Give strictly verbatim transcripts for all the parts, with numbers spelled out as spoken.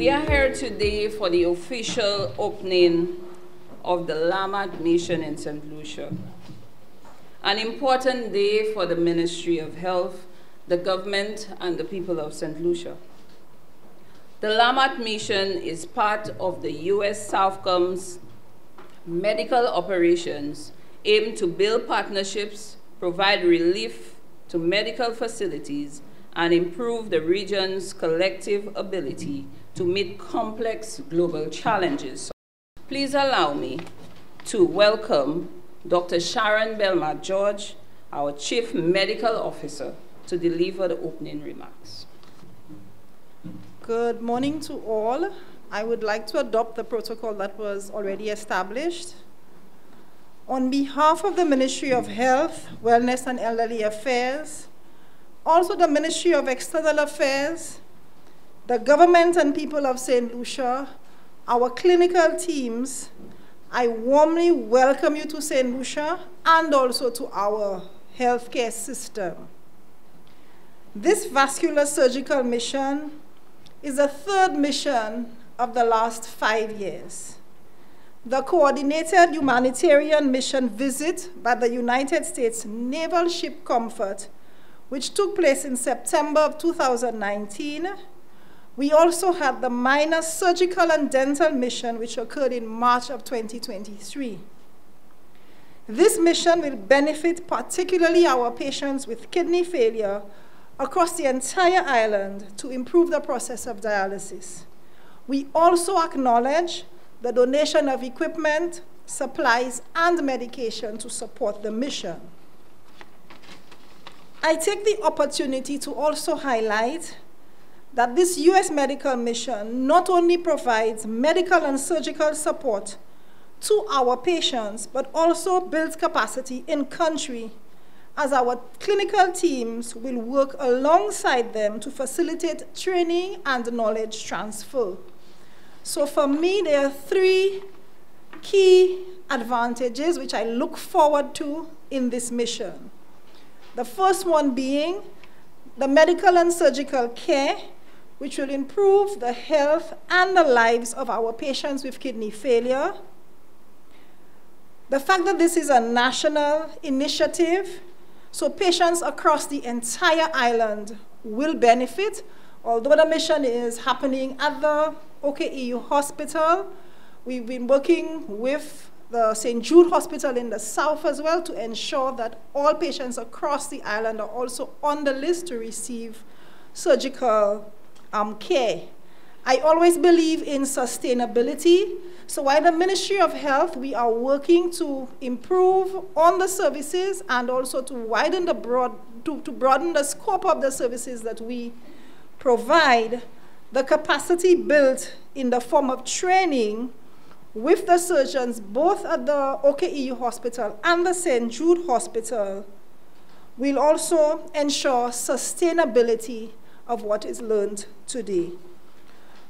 We are here today for the official opening of the LAMAT mission in Saint Lucia. An important day for the Ministry of Health, the government, and the people of Saint Lucia. The LAMAT mission is part of the U S Southcom's medical operations aimed to build partnerships, provide relief to medical facilities, and improve the region's collective ability to meet complex global challenges. Please allow me to welcome Doctor Sharon Belmar-George, our Chief Medical Officer, to deliver the opening remarks. Good morning to all. I would like to adopt the protocol that was already established. On behalf of the Ministry of Health, Wellness and Elderly Affairs, also the Ministry of External Affairs, the government and people of Saint Lucia, our clinical teams, I warmly welcome you to Saint Lucia and also to our healthcare system. This vascular surgical mission is the third mission of the last five years. The coordinated humanitarian mission visit by the United States Naval Ship Comfort, which took place in September of two thousand nineteen. We also had the minor surgical and dental mission, which occurred in March of twenty twenty-three. This mission will benefit particularly our patients with kidney failure across the entire island to improve the process of dialysis. We also acknowledge the donation of equipment, supplies, and medication to support the mission. I take the opportunity to also highlight that this U S medical mission not only provides medical and surgical support to our patients, but also builds capacity in country as our clinical teams will work alongside them to facilitate training and knowledge transfer. So for me, there are three key advantages which I look forward to in this mission. The first one being the medical and surgical care, which will improve the health and the lives of our patients with kidney failure. The fact that this is a national initiative, so patients across the entire island will benefit. Although the mission is happening at the O K E U hospital, we've been working with the Saint Jude Hospital in the south as well to ensure that all patients across the island are also on the list to receive surgical um, care. I always believe in sustainability. So while the Ministry of Health, we are working to improve on the services and also to widen the broad, to, to broaden the scope of the services that we provide, the capacity built in the form of training with the surgeons, both at the O K E U Hospital and the Saint Jude Hospital, will also ensure sustainability of what is learned today.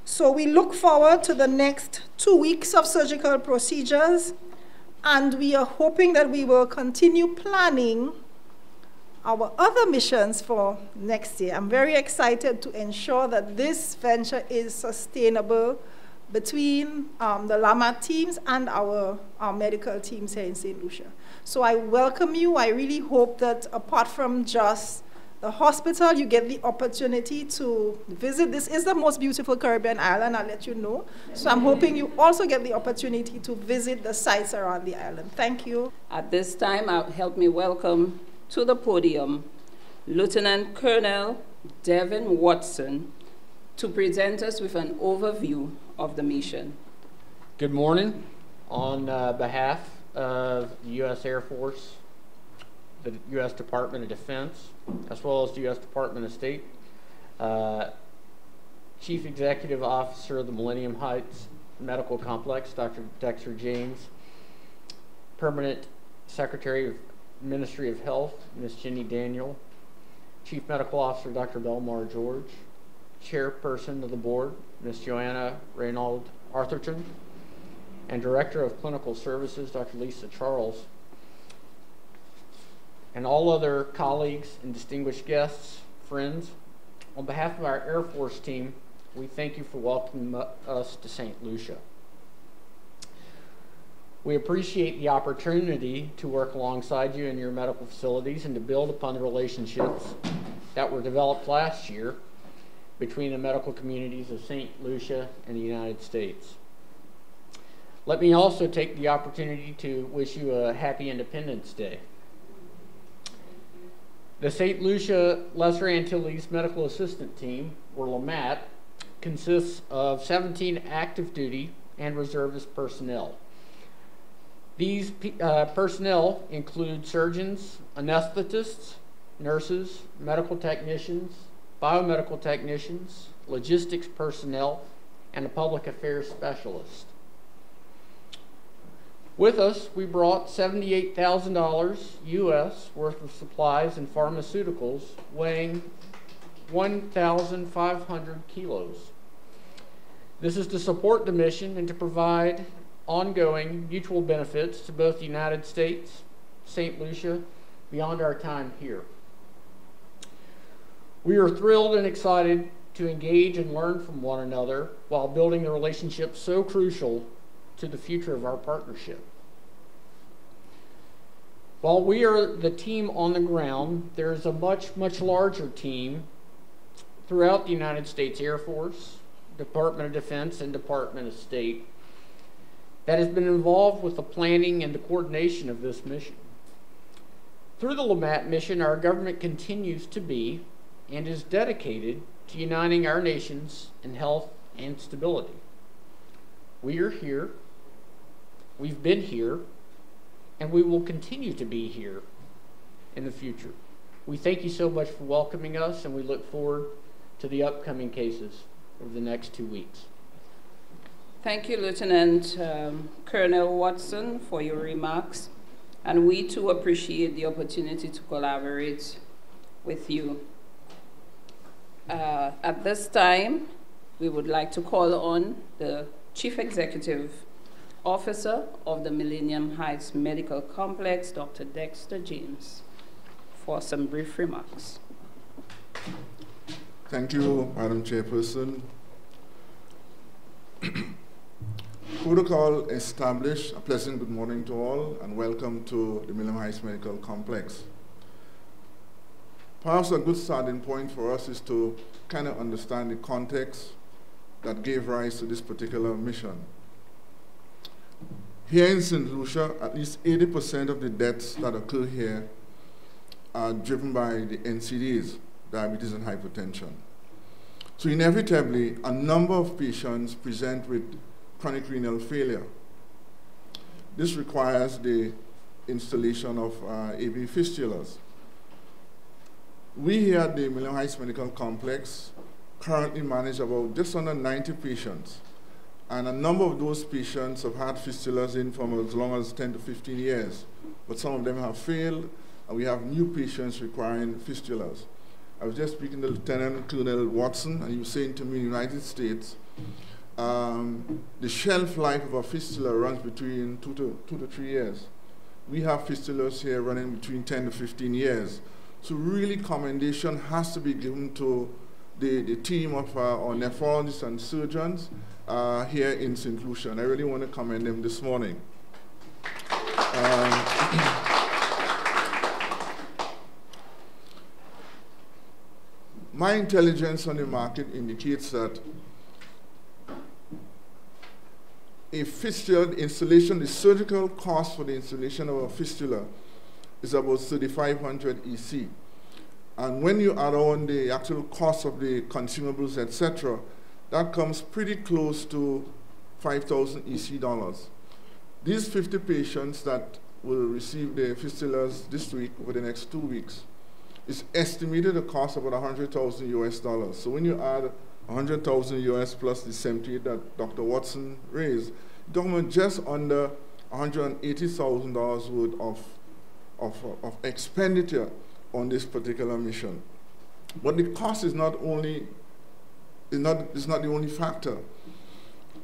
So we look forward to the next two weeks of surgical procedures, and we are hoping that we will continue planning our other missions for next year. I'm very excited to ensure that this venture is sustainable between um, the LAMAT teams and our, our medical teams here in Saint Lucia. So I welcome you. I really hope that apart from just the hospital, you get the opportunity to visit. This is the most beautiful Caribbean island, I'll let you know. So I'm hoping you also get the opportunity to visit the sites around the island. Thank you. At this time, I'll help me welcome to the podium Lieutenant Colonel Devin Watson to present us with an overview of the mission. Good morning. On uh, behalf of the U S Air Force, the U S Department of Defense, as well as the U S Department of State, uh, Chief Executive Officer of the Millennium Heights Medical Complex, Doctor Dexter James, Permanent Secretary of Ministry of Health, Miz Jenny Daniel, Chief Medical Officer, Doctor Belmar-George, Chairperson of the Board, Miz Joanna Reynold-Arthurton, and Director of Clinical Services, Doctor Lisa Charles, and all other colleagues and distinguished guests, friends. On behalf of our Air Force team, We thank you for welcoming us to Saint Lucia. We appreciate the opportunity to work alongside you in your medical facilities and to build upon the relationships that were developed last year between the medical communities of Saint Lucia and the United States. Let me also take the opportunity to wish you a happy Independence Day. The Saint Lucia-Lesser Antilles Medical Assistant Team, or LAMAT, consists of seventeen active duty and reservist personnel. These uh, personnel include surgeons, anesthetists, nurses, medical technicians, biomedical technicians, logistics personnel, and a public affairs specialist. With us, we brought seventy-eight thousand dollars U S worth of supplies and pharmaceuticals weighing one thousand five hundred kilos. This is to support the mission and to provide ongoing mutual benefits to both the United States, Saint Lucia, beyond our time here. We are thrilled and excited to engage and learn from one another while building the relationship so crucial to the future of our partnership. While we are the team on the ground, there is a much, much larger team throughout the United States Air Force, Department of Defense, and Department of State that has been involved with the planning and the coordination of this mission. Through the LAMAT mission, our government continues to be and is dedicated to uniting our nations in health and stability. We are here, we've been here, and we will continue to be here in the future. We thank you so much for welcoming us, and we look forward to the upcoming cases over the next two weeks. Thank you, Lieutenant um, Colonel Watson, for your remarks, and we too appreciate the opportunity to collaborate with you. Uh, at this time, we would like to call on the Chief Executive Officer of the Millennium Heights Medical Complex, Doctor Dexter James, for some brief remarks. Thank you, Madam Chairperson. Protocol established. A pleasant good morning to all, and welcome to the Millennium Heights Medical Complex. Perhaps a good starting point for us is to kind of understand the context that gave rise to this particular mission. Here in Saint Lucia, at least eighty percent of the deaths that occur here are driven by the N C Ds, diabetes and hypertension. So inevitably, a number of patients present with chronic renal failure. This requires the installation of uh, A V fistulas. We here at the Millennium Heights Medical Complex currently manage about just under ninety patients, and a number of those patients have had fistulas in for as long as ten to fifteen years, but some of them have failed, and we have new patients requiring fistulas. I was just speaking to Lieutenant Colonel Watson, and he was saying to me in the United States, um, the shelf life of a fistula runs between two to, two to three years. We have fistulas here running between ten to fifteen years. So really commendation has to be given to the, the team of uh, our nephrologists and surgeons uh, here in Saint Lucia. And I really want to commend them this morning. Um, my intelligence on the market indicates that a fistula installation, the surgical cost for the installation of a fistula is about thirty-five hundred E C. And when you add on the actual cost of the consumables, et cetera, that comes pretty close to five thousand E C dollars. These fifty patients that will receive the fistulas this week over the next two weeks is estimated to cost about one hundred thousand U S dollars. So when you add one hundred thousand U S plus the seventy-eight that Doctor Watson raised, government just under one hundred eighty thousand dollars worth of Of, of expenditure on this particular mission. But the cost is not only, is not, is not the only factor.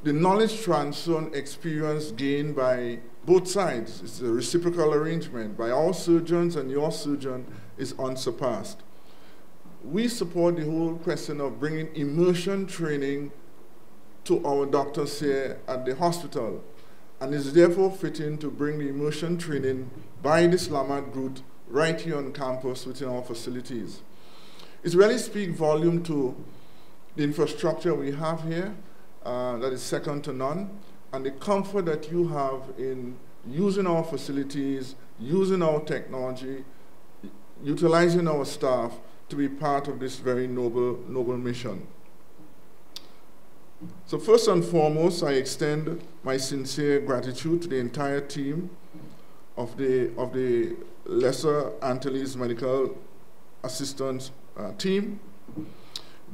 The knowledge transfer and experience gained by both sides, it's a reciprocal arrangement, by our surgeons and your surgeon, is unsurpassed. we support the whole question of bringing immersion training to our doctors here at the hospital, and it's therefore fitting to bring the immersion training by this LAMAT group right here on campus within our facilities. It really speaks volume to the infrastructure we have here uh, that is second to none, and the comfort that you have in using our facilities, using our technology, utilizing our staff to be part of this very noble, noble mission. So first and foremost, I extend my sincere gratitude to the entire team of the, of the Lesser Antilles Medical Assistant uh, Team.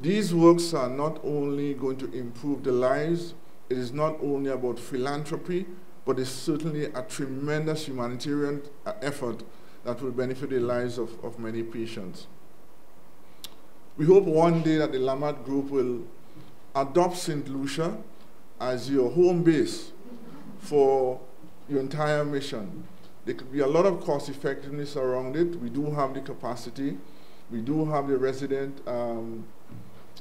These works are not only going to improve the lives, it is not only about philanthropy, but it's certainly a tremendous humanitarian effort that will benefit the lives of, of many patients. We hope one day that the LAMAT group will adopt Saint Lucia as your home base for your entire mission. There could be a lot of cost effectiveness around it. We do have the capacity. We do have the resident um,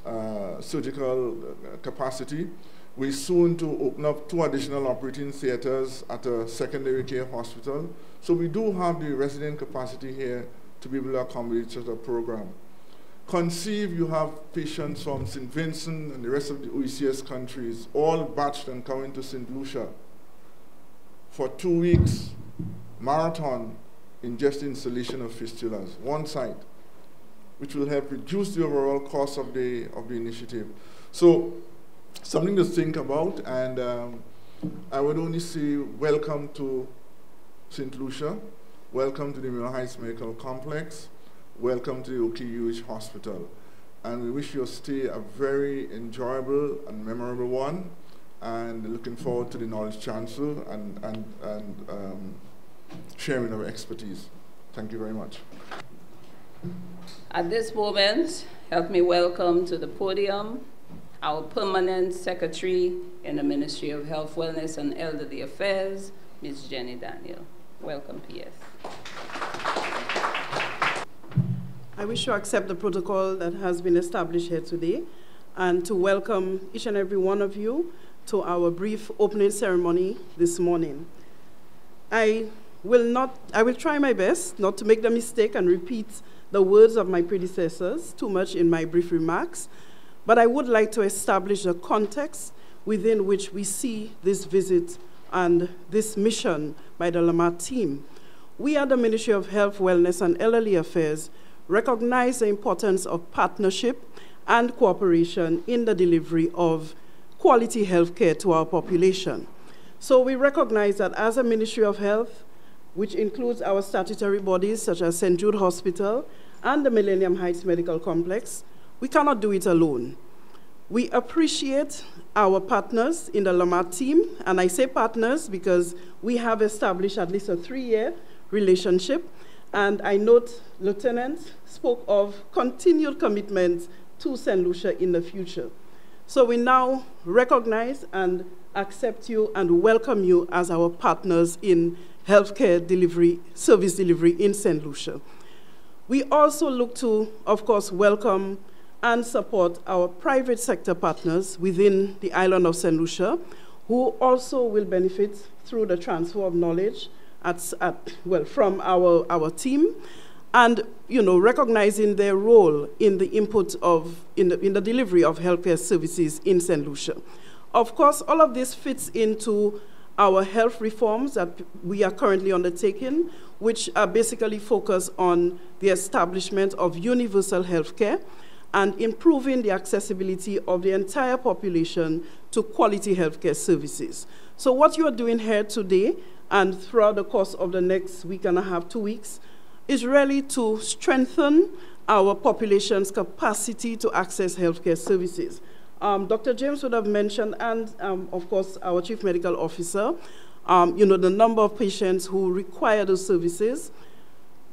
uh, surgical capacity. We're soon to open up two additional operating theaters at a secondary care hospital. So we do have the resident capacity here to be able to accommodate such a program. Conceive you have patients from Saint Vincent and the rest of the O E C S countries all batched and coming to Saint Lucia for two weeks marathon in just the installation of fistulas, one site, which will help reduce the overall cost of the, of the initiative. So something to think about, and um, I would only say welcome to Saint Lucia, welcome to the Millennium Heights Medical Complex, welcome to the O K E U Hospital. And we wish your stay a very enjoyable and memorable one, and looking forward to the knowledge transfer and, and, and um, sharing our expertise. Thank you very much. At this moment, help me welcome to the podium our permanent secretary in the Ministry of Health, Wellness and Elderly Affairs, Miz Jenny Daniel. Welcome, P S. I wish to accept the protocol that has been established here today and to welcome each and every one of you to our brief opening ceremony this morning. I will, not, I will try my best not to make the mistake and repeat the words of my predecessors too much in my brief remarks, but I would like to establish the context within which we see this visit and this mission by the LAMAT team. We at the Ministry of Health, Wellness and Elderly Affairs recognize the importance of partnership and cooperation in the delivery of quality health care to our population. So we recognize that as a Ministry of Health, which includes our statutory bodies such as Saint Jude Hospital and the Millennium Heights Medical Complex, we cannot do it alone. We appreciate our partners in the LAMAT team, and I say partners because we have established at least a three-year relationship. And I note Lieutenant spoke of continued commitment to Saint Lucia in the future. So we now recognize and accept you and welcome you as our partners in healthcare delivery, service delivery in Saint Lucia. We also look to, of course, welcome and support our private sector partners within the island of Saint Lucia, who also will benefit through the transfer of knowledge At, at, well, from our, our team, and you know, recognizing their role in the input of, in the, in the delivery of healthcare services in Saint Lucia. Of course, all of this fits into our health reforms that we are currently undertaking, which are basically focused on the establishment of universal healthcare and improving the accessibility of the entire population to quality healthcare services. So what you are doing here today and throughout the course of the next week and a half, two weeks, is really to strengthen our population's capacity to access healthcare services. Um, Doctor James would have mentioned, and um, of course, our Chief Medical Officer, um, you know, the number of patients who require those services.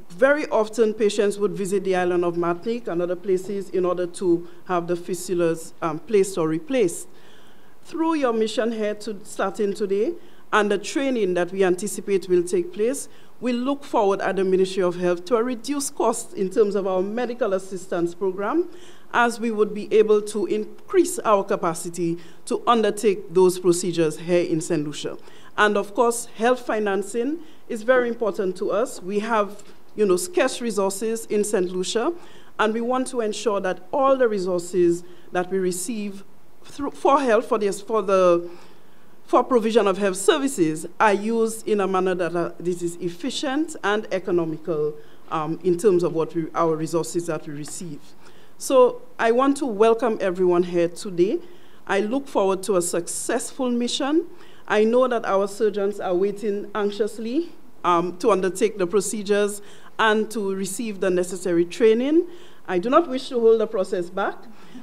Very often, patients would visit the island of Martinique and other places in order to have the fistulas um, placed or replaced. Through your mission here to starting today, and the training that we anticipate will take place, we look forward at the Ministry of Health to a reduced cost in terms of our medical assistance program, as we would be able to increase our capacity to undertake those procedures here in Saint Lucia. And of course, health financing is very important to us. We have, you know, scarce resources in Saint Lucia, and we want to ensure that all the resources that we receive through, for health, for the, for the for provision of health services are used in a manner that are, this is efficient and economical um, in terms of what we, our resources that we receive. So I want to welcome everyone here today. I look forward to a successful mission. I know that our surgeons are waiting anxiously um, to undertake the procedures and to receive the necessary training. I do not wish to hold the process back.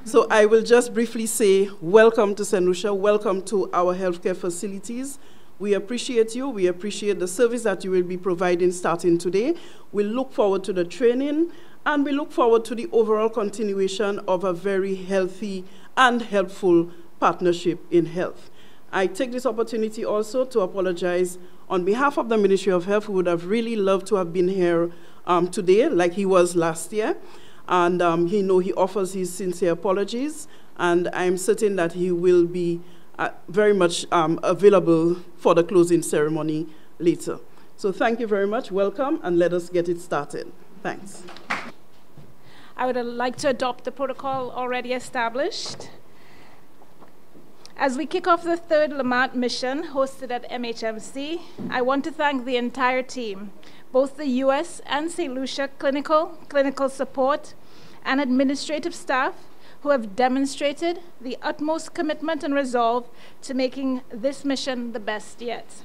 So I will just briefly say, welcome to Saint Lucia, welcome to our healthcare facilities. We appreciate you, we appreciate the service that you will be providing starting today. We look forward to the training, and we look forward to the overall continuation of a very healthy and helpful partnership in health. I take this opportunity also to apologize on behalf of the Ministry of Health, who would have really loved to have been here um, today, like he was last year. And um, he, know, he offers his sincere apologies, and I'm certain that he will be uh, very much um, available for the closing ceremony later. So thank you very much, welcome, and let us get it started. Thanks. I would like to adopt the protocol already established. As we kick off the third LAMAT mission hosted at M H M C, I want to thank the entire team, both the U S and Saint Lucia clinical, clinical support, and administrative staff who have demonstrated the utmost commitment and resolve to making this mission the best yet.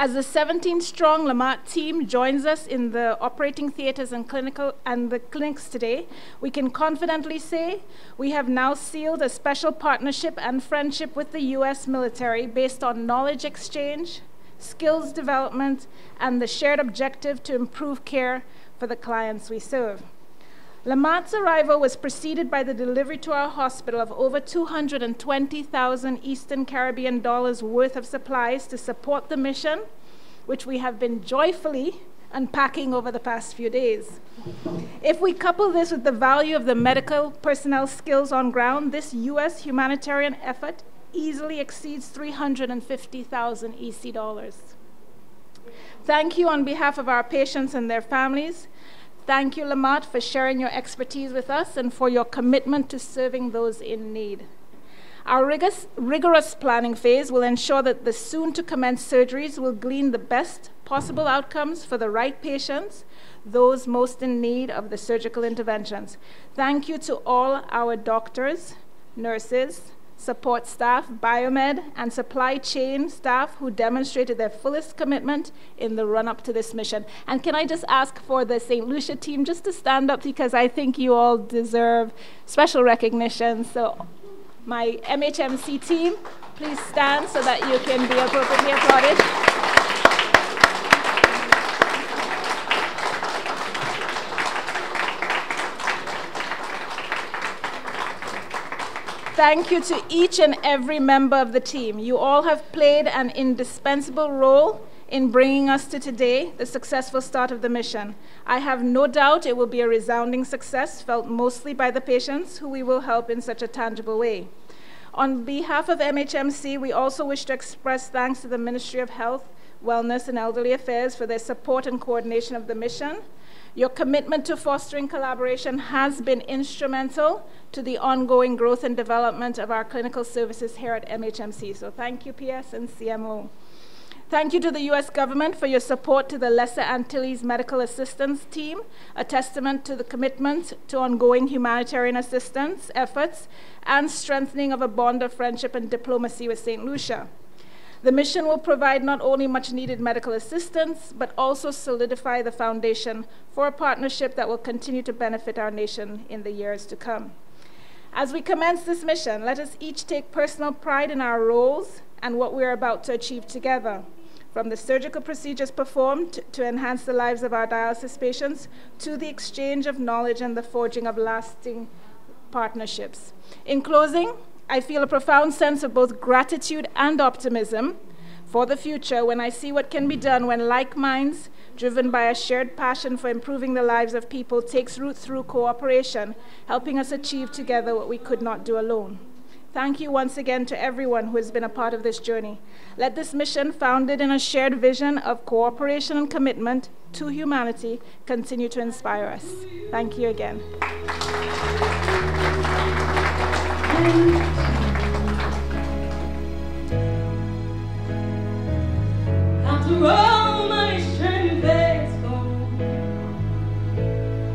As the seventeen-strong LAMAT team joins us in the operating theaters and, clinical, and the clinics today, we can confidently say we have now sealed a special partnership and friendship with the U S military based on knowledge exchange, skills development, and the shared objective to improve care for the clients we serve. LAMAT's arrival was preceded by the delivery to our hospital of over two hundred twenty thousand Eastern Caribbean dollars worth of supplies to support the mission, which we have been joyfully unpacking over the past few days. If we couple this with the value of the medical personnel skills on ground, this U S humanitarian effort easily exceeds three hundred fifty thousand E C dollars. Thank you on behalf of our patients and their families. Thank you, LAMAT, for sharing your expertise with us and for your commitment to serving those in need. Our rigorous, rigorous planning phase will ensure that the soon-to-commence surgeries will glean the best possible outcomes for the right patients, those most in need of the surgical interventions. Thank you to all our doctors, nurses, support staff, biomed, and supply chain staff who demonstrated their fullest commitment in the run-up to this mission. And can I just ask for the Saint Lucia team just to stand up, because I think you all deserve special recognition. So my M H M C team, please stand so that you can be appropriately applauded. Thank you to each and every member of the team. You all have played an indispensable role in bringing us to today, the successful start of the mission. I have no doubt it will be a resounding success, felt mostly by the patients who we will help in such a tangible way. On behalf of M H M C, we also wish to express thanks to the Ministry of Health, Wellness and Elderly Affairs for their support and coordination of the mission. Your commitment to fostering collaboration has been instrumental to the ongoing growth and development of our clinical services here at M H M C. So thank you, P S and C M O. Thank you to the U S government for your support to the Lesser Antilles Medical Assistance Team, a testament to the commitment to ongoing humanitarian assistance efforts and strengthening of a bond of friendship and diplomacy with Saint Lucia. The mission will provide not only much needed medical assistance, but also solidify the foundation for a partnership that will continue to benefit our nation in the years to come. As we commence this mission, let us each take personal pride in our roles and what we are about to achieve together. From the surgical procedures performed to enhance the lives of our dialysis patients, to the exchange of knowledge and the forging of lasting partnerships. In closing, I feel a profound sense of both gratitude and optimism For the future, when I see what can be done when like minds, driven by a shared passion for improving the lives of people, takes root through cooperation, helping us achieve together what we could not do alone. Thank you once again to everyone who has been a part of this journey. Let this mission, founded in a shared vision of cooperation and commitment to humanity, continue to inspire us. Thank you again. After all my strength is gone,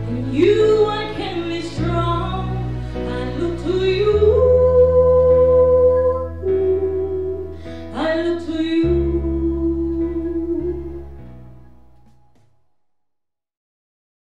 and you I can be strong, I look to you.